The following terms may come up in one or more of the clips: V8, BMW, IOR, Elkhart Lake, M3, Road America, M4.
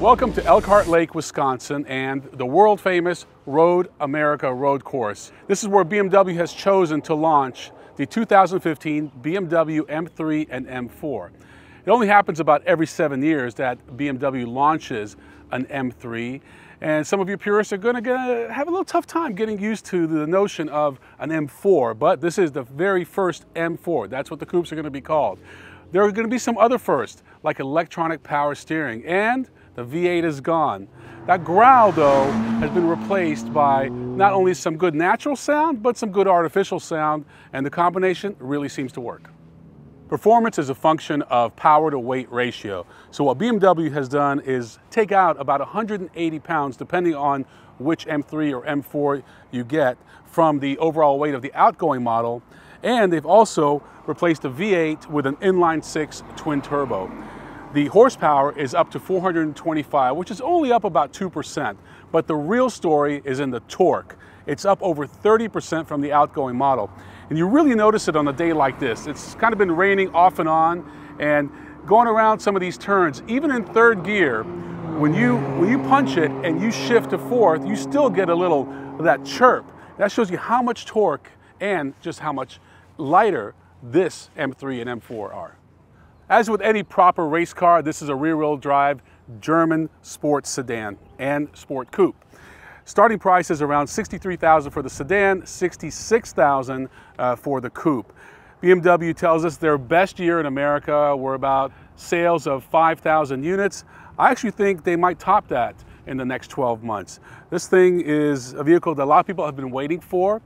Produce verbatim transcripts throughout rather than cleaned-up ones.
Welcome to Elkhart Lake, Wisconsin, and the world-famous Road America road course. This is where B M W has chosen to launch the two thousand fifteen B M W M three and M four. It only happens about every seven years that B M W launches an M three, and some of you purists are going to have a little tough time getting used to the notion of an M four, but this is the very first M four. That's what the coupes are going to be called. There are going to be some other firsts, like electronic power steering, and the V eight is gone. That growl, though, has been replaced by not only some good natural sound, but some good artificial sound, and the combination really seems to work. Performance is a function of power-to-weight ratio. So what B M W has done is take out about one hundred eighty pounds, depending on which M three or M four you get, from the overall weight of the outgoing model. And they've also replaced the V eight with an inline-six twin-turbo. The horsepower is up to four hundred twenty-five, which is only up about two percent, but the real story is in the torque. It's up over thirty percent from the outgoing model, and you really notice it on a day like this. It's kind of been raining off and on, and going around some of these turns, even in third gear, when you, when you punch it and you shift to fourth, you still get a little of that chirp. That shows you how much torque and just how much lighter this M three and M four are. As with any proper race car, this is a rear-wheel drive German sports sedan and sport coupe. Starting price is around sixty-three thousand dollars for the sedan, sixty-six thousand dollars uh, for the coupe. B M W tells us their best year in America were about sales of five thousand units. I actually think they might top that in the next twelve months. This thing is a vehicle that a lot of people have been waiting for.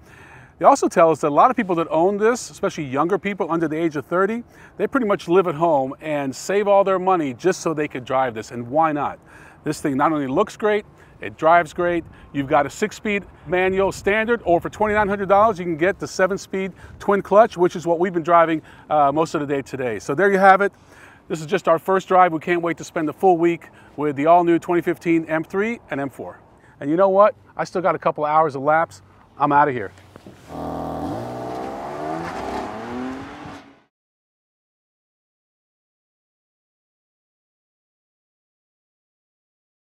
They also tell us that a lot of people that own this, especially younger people under the age of thirty, they pretty much live at home and save all their money just so they could drive this, and why not? This thing not only looks great, it drives great. You've got a six-speed manual standard, or for twenty-nine hundred dollars, you can get the seven-speed twin clutch, which is what we've been driving uh, most of the day today. So there you have it. This is just our first drive. We can't wait to spend the full week with the all-new twenty fifteen M three and M four. And you know what? I still got a couple of hours of laps. I'm out of here.